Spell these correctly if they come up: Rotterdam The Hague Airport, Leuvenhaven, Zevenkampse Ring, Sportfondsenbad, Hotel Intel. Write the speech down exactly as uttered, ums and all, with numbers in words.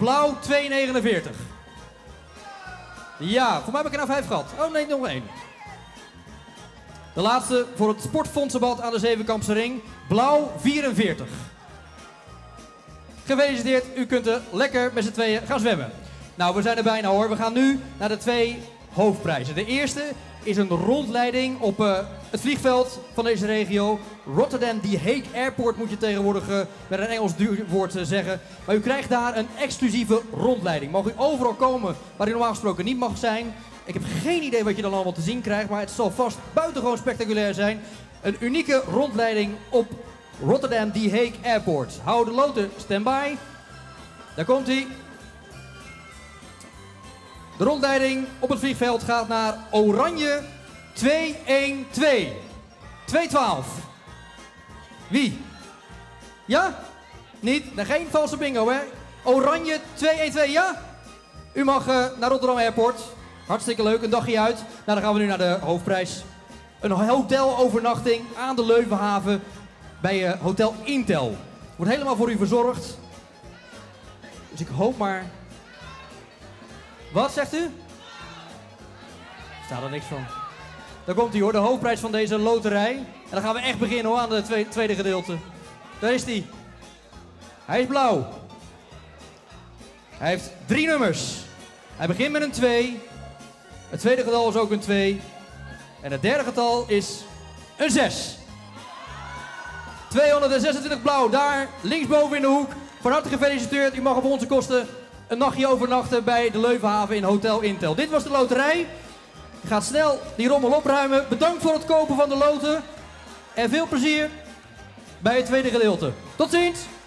Blauw twee negenenveertig. Ja, voor mij heb ik er nou vijf gehad. Oh nee, nog één. De laatste voor het Sportfondsenbad aan de Zevenkampse Ring. Blauw vierenveertig. Gefeliciteerd, u kunt er lekker met z'n tweeën gaan zwemmen. Nou, we zijn er bijna hoor. We gaan nu naar de twee hoofdprijzen. De eerste is een rondleiding op uh, het vliegveld van deze regio. Rotterdam The Hague Airport moet je tegenwoordig uh, met een Engels woord uh, zeggen. Maar u krijgt daar een exclusieve rondleiding. Mag u overal komen waar u normaal gesproken niet mag zijn. Ik heb geen idee wat je dan allemaal te zien krijgt, maar het zal vast buitengewoon spectaculair zijn. Een unieke rondleiding op Rotterdam The Hague Airport. Hou de loten standby. Daar komt hij. De rondleiding op het vliegveld gaat naar Oranje twee één twee. twee twaalf. Wie? Ja? Niet? Nou, geen valse bingo, hè? Oranje twee één twee, ja? U mag uh, naar Rotterdam Airport. Hartstikke leuk, een dagje uit. Nou, dan gaan we nu naar de hoofdprijs. Een hotelovernachting aan de Leuvenhaven bij uh, Hotel Intel. Wordt helemaal voor u verzorgd. Dus ik hoop maar... Wat zegt u? Staat er niks van. Daar komt hij hoor, de hoofdprijs van deze loterij. En dan gaan we echt beginnen hoor, aan het tweede gedeelte. Daar is hij. Hij is blauw. Hij heeft drie nummers. Hij begint met een twee. Het tweede getal is ook een twee. En het derde getal is een zes. tweehonderdzesentwintig blauw, daar linksboven in de hoek. Van harte gefeliciteerd, u mag op onze kosten... een nachtje overnachten bij de Leuvenhaven in Hotel Intel. Dit was de loterij. Ga snel die rommel opruimen. Bedankt voor het kopen van de loten. En veel plezier bij het tweede gedeelte. Tot ziens!